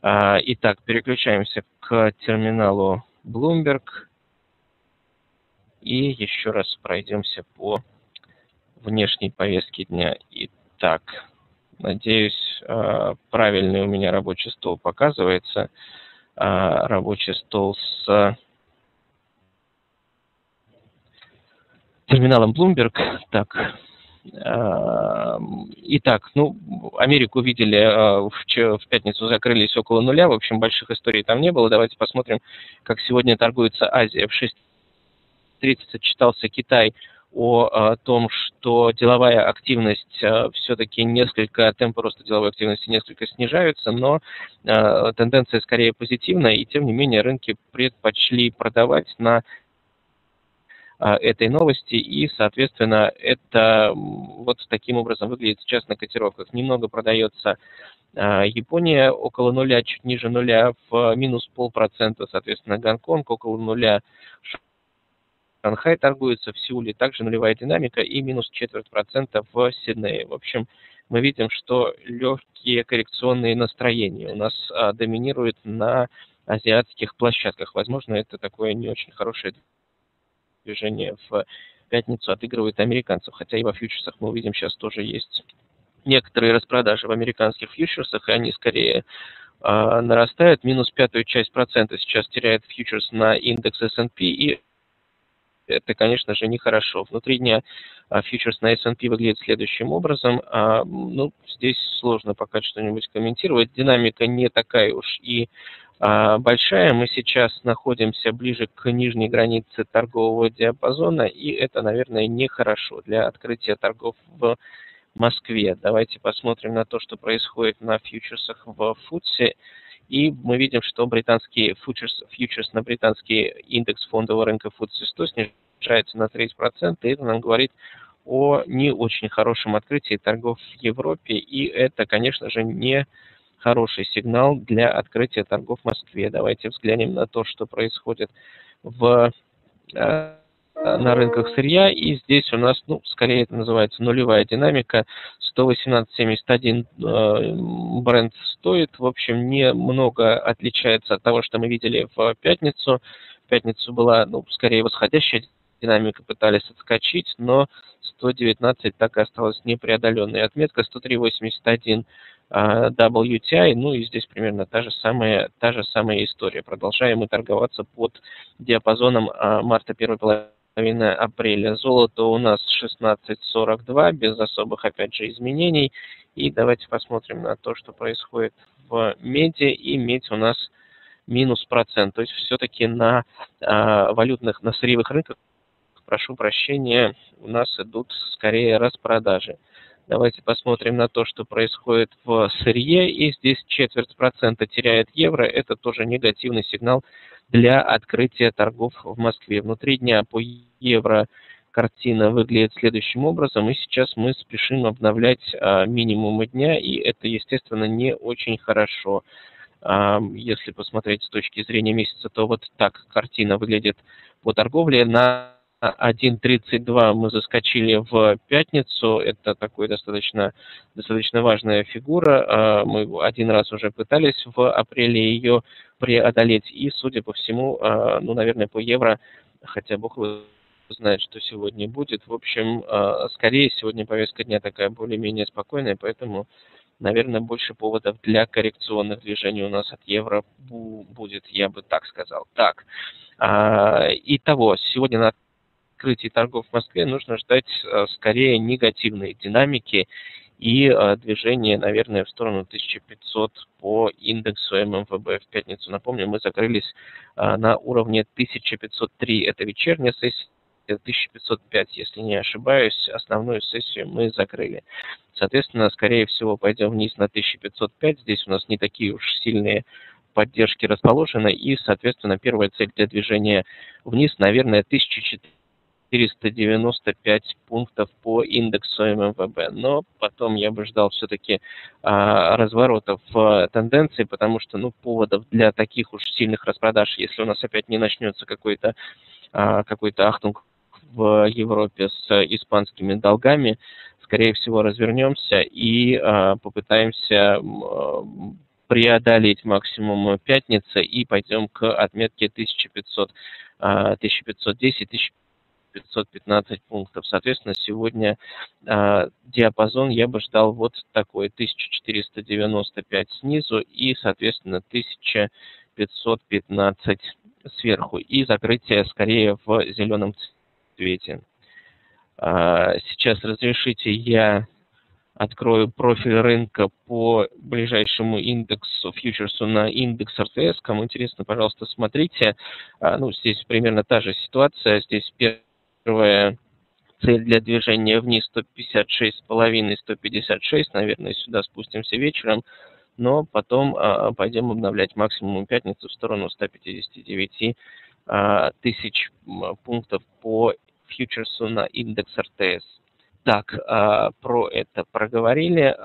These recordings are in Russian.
Итак, переключаемся к терминалу Bloomberg и еще раз пройдемся по внешней повестке дня. Итак, надеюсь, правильный у меня рабочий стол показывается. Рабочий стол с терминалом Bloomberg. Так. Итак, Америку видели, в пятницу закрылись около нуля, в общем, больших историй там не было. Давайте посмотрим, как сегодня торгуется Азия. В 6:30 отчитался Китай о том, что деловая активность все-таки темпы роста деловой активности несколько снижаются, но тенденция скорее позитивная, и тем не менее рынки предпочли продавать на этой новости, и, соответственно, это вот таким образом выглядит сейчас на котировках. Немного продается Япония около нуля, чуть ниже нуля, в минус 0,5%, соответственно, Гонконг около нуля, Шанхай торгуется, в Сеуле также нулевая динамика и минус 0,25% в Сиднее. В общем, мы видим, что легкие коррекционные настроения у нас доминируют на азиатских площадках. Возможно, это такое не очень хорошее движение в пятницу отыгрывает американцев, хотя и во фьючерсах мы увидим, сейчас тоже есть некоторые распродажи в американских фьючерсах, и они скорее нарастают. Минус 0,5% сейчас теряет фьючерс на индекс S&P, и это, конечно же, нехорошо. Внутри дня фьючерс на S&P выглядит следующим образом. Здесь сложно пока что-нибудь комментировать. Динамика не такая уж и большая. Мы сейчас находимся ближе к нижней границе торгового диапазона, и это, наверное, нехорошо для открытия торгов в Москве. Давайте посмотрим на то, что происходит на фьючерсах в Футси. И мы видим, что британский фьючерс на британский индекс фондового рынка Футси 100 снижается на 30%, и это нам говорит о не очень хорошем открытии торгов в Европе, и это, конечно же, не хороший сигнал для открытия торгов в Москве. Давайте взглянем на то, что происходит на рынках сырья. И здесь у нас, скорее это называется нулевая динамика. 118.71 бренд стоит. В общем, немного отличается от того, что мы видели в пятницу. В пятницу была, скорее восходящая динамика, пытались отскочить, но 119 так и осталась непреодоленной. Отметка 103.81 WTI, и здесь примерно та же самая история. Продолжаем мы торговаться под диапазоном марта, первой половины апреля. Золото у нас 16.42, без особых, опять же, изменений. И давайте посмотрим на то, что происходит в меди. И медь у нас минус 1%. То есть все-таки на на сырьевых рынках, прошу прощения, у нас идут скорее распродажи. Давайте посмотрим на то, что происходит в сырье. И здесь 0,25% теряет евро. Это тоже негативный сигнал для открытия торгов в Москве. Внутри дня по евро картина выглядит следующим образом. И сейчас мы спешим обновлять минимумы дня. И это, естественно, не очень хорошо. Если посмотреть с точки зрения месяца, то вот так картина выглядит по торговле. На 1.32 мы заскочили в пятницу, это такой достаточно важная фигура, мы один раз уже пытались в апреле ее преодолеть, и, судя по всему, наверное, по евро, хотя бог знает, что сегодня будет, в общем, скорее сегодня повестка дня такая более-менее спокойная, поэтому, наверное, больше поводов для коррекционных движений у нас от евро будет, я бы так сказал. Так, итого, сегодня на открытии торгов в Москве нужно ждать скорее негативной динамики и движения, наверное, в сторону 1500 по индексу ММВБ. В пятницу, напомню, мы закрылись на уровне 1503, это вечерняя сессия, 1505, если не ошибаюсь, основную сессию мы закрыли. Соответственно, скорее всего, пойдем вниз на 1505, здесь у нас не такие уж сильные поддержки расположены, и, соответственно, первая цель для движения вниз, наверное, 1495 пунктов по индексу ММВБ. Но потом я бы ждал все-таки разворотов тенденции, потому что поводов для таких уж сильных распродаж, если у нас опять не начнется какой-то ахтунг в Европе с испанскими долгами, скорее всего развернемся и попытаемся преодолеть максимум пятницы и пойдем к отметке 1500, 1510, 1515 пунктов. Соответственно, сегодня диапазон я бы ждал вот такой: 1495 снизу и, соответственно, 1515 сверху. И закрытие скорее в зеленом цвете. Сейчас разрешите я открою профиль рынка по ближайшему индексу, фьючерсу на индекс РТС. Кому интересно, пожалуйста, смотрите. Ну, здесь примерно та же ситуация. Здесь первая цель для движения вниз 156,5, 156. Наверное, сюда спустимся вечером. Но потом пойдем обновлять максимум пятницу в сторону 159 тысяч пунктов по фьючерсу на индекс РТС. Так, про это проговорили.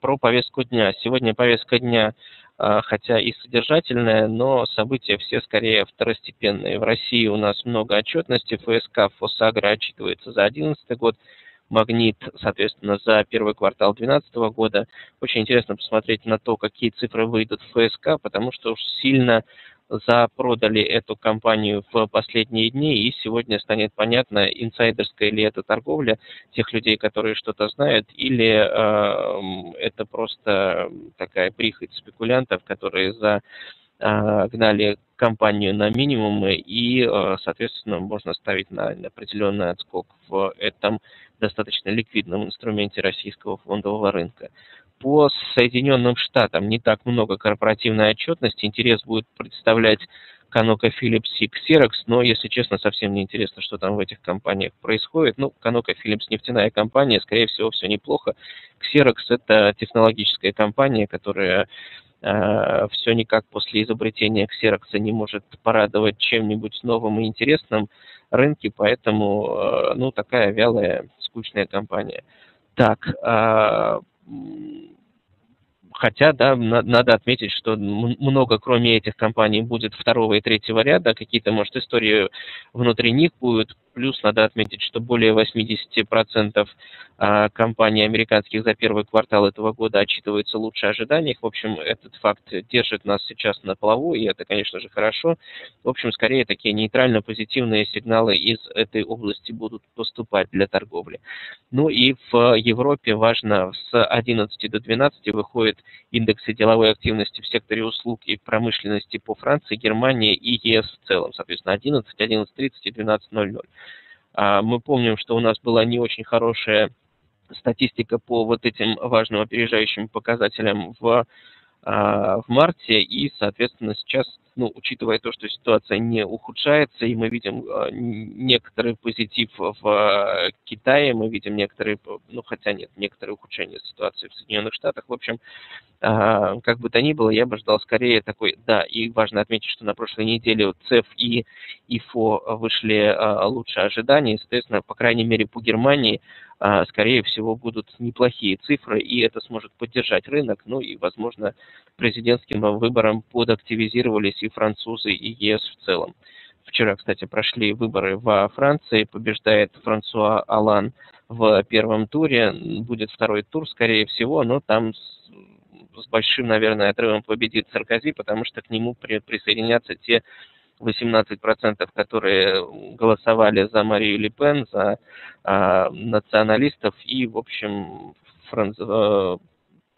Про повестку дня. Сегодня повестка дня, хотя и содержательная, но события все скорее второстепенные. В России у нас много отчетности. ФСК, ФОСАГР отчитывается за 2011 год. Магнит, соответственно, за первый квартал 2012 года. Очень интересно посмотреть на то, какие цифры выйдут в ФСК, потому что уж сильно запродали эту компанию в последние дни, и сегодня станет понятно, инсайдерская ли это торговля тех людей, которые что-то знают, или это просто такая прихоть спекулянтов, которые загнали компанию на минимумы, и, соответственно, можно ставить на определенный отскок в этом достаточно ликвидном инструменте российского фондового рынка. По Соединенным Штатам не так много корпоративной отчетности. Интерес будет представлять ConocoPhillips и Xerox, но, если честно, совсем не интересно, что там в этих компаниях происходит. Ну, ConocoPhillips – нефтяная компания, скорее всего, все неплохо. Xerox – это технологическая компания, которая все никак после изобретения Xerox не может порадовать чем-нибудь новым и интересным рынке, поэтому, ну, такая вялая, скучная компания. Так, хотя, да, надо отметить, что много, кроме этих компаний, будет второго и третьего ряда, какие-то, может, истории внутри них будут. Плюс надо отметить, что более 80% компаний американских за первый квартал этого года отчитываются лучше ожиданий. В общем, этот факт держит нас сейчас на плаву, и это, конечно же, хорошо. В общем, скорее такие нейтрально-позитивные сигналы из этой области будут поступать для торговли. Ну и в Европе важно, с 11 до 12 выходят индексы деловой активности в секторе услуг и промышленности по Франции, Германии и ЕС в целом. Соответственно, 11, 11.30 и 12.00. Мы помним, что у нас была не очень хорошая статистика по вот этим важным опережающим показателям в марте, и, соответственно, сейчас, ну, учитывая то, что ситуация не ухудшается, и мы видим некоторый позитив в Китае, мы видим некоторые, ну, хотя нет, некоторые ухудшения ситуации в Соединенных Штатах. В общем, как бы то ни было, я бы ждал скорее такой, да, и важно отметить, что на прошлой неделе ЦЭФ и ИФО вышли лучше ожиданий, соответственно, по крайней мере, по Германии, скорее всего, будут неплохие цифры, и это сможет поддержать рынок. Ну и, возможно, президентским выборам подактивизировались и французы, и ЕС в целом. Вчера, кстати, прошли выборы во Франции, побеждает Франсуа Алан в первом туре, будет второй тур, скорее всего, но там с большим, наверное, отрывом победит Саркози, потому что к нему присоединятся те 18%, которые голосовали за Марию Лепен, за националистов, и, в общем,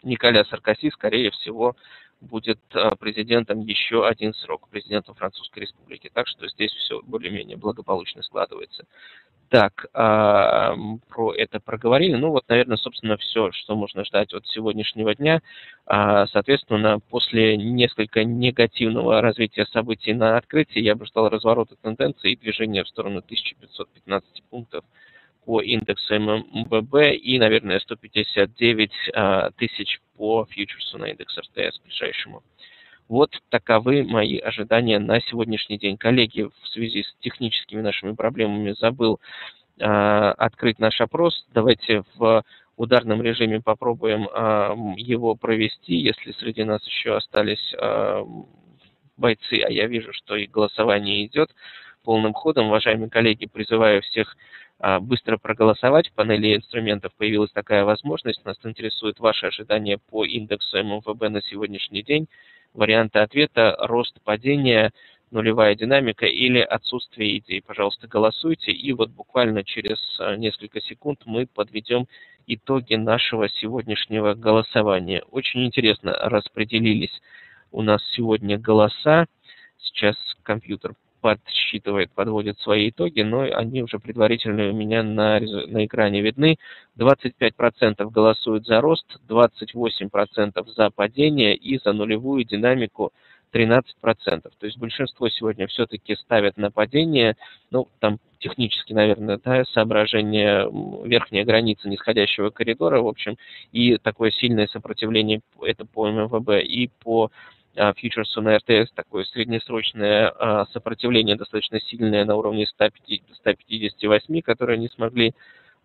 Николя Саркози, скорее всего, будет президентом еще один срок, президентом Французской Республики. Так что здесь все более-менее благополучно складывается. Так, про это проговорили. Ну вот, наверное, собственно, все, что можно ждать от сегодняшнего дня. Соответственно, после несколько негативного развития событий на открытии я бы ждал разворота тенденции и движения в сторону 1515 пунктов по индексу ММВБ и, наверное, 159 тысяч по фьючерсу на индекс РТС ближайшему. Вот таковы мои ожидания на сегодняшний день. Коллеги, в связи с техническими нашими проблемами забыл открыть наш опрос. Давайте в ударном режиме попробуем его провести, если среди нас еще остались бойцы, а я вижу, что и голосование идет полным ходом. Уважаемые коллеги, призываю всех быстро проголосовать. В панели инструментов появилась такая возможность. Нас интересует ваше ожидание по индексу ММВБ на сегодняшний день. Варианты ответа: рост, падение, нулевая динамика или отсутствие идей. Пожалуйста, голосуйте. И вот буквально через несколько секунд мы подведем итоги нашего сегодняшнего голосования. Очень интересно распределились у нас сегодня голоса. Сейчас компьютер подсчитывает, подводит свои итоги, но они уже предварительно у меня на экране видны. 25% голосуют за рост, 28% за падение и за нулевую динамику 13%. То есть большинство сегодня все-таки ставят на падение. Ну, там технически, наверное, да, соображение, верхняя граница нисходящего коридора, в общем, и такое сильное сопротивление, это по ММВБ и по фьючерсу на РТС, такое среднесрочное сопротивление достаточно сильное на уровне 158, которое не смогли,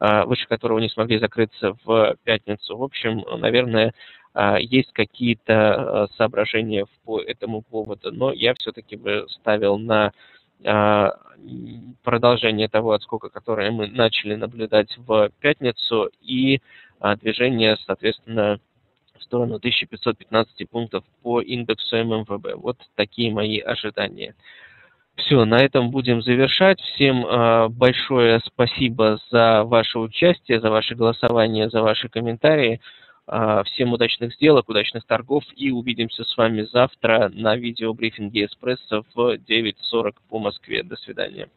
выше которого не смогли закрыться в пятницу. В общем, наверное, есть какие-то соображения по этому поводу, но я все-таки бы ставил на продолжение того отскока, который мы начали наблюдать в пятницу, и движение, соответственно, в сторону 1515 пунктов по индексу ММВБ. Вот такие мои ожидания. Все, на этом будем завершать. Всем большое спасибо за ваше участие, за ваше голосование, за ваши комментарии. Всем удачных сделок, удачных торгов, и увидимся с вами завтра на видеобрифинге «Эспрессо» в 9:40 по Москве. До свидания.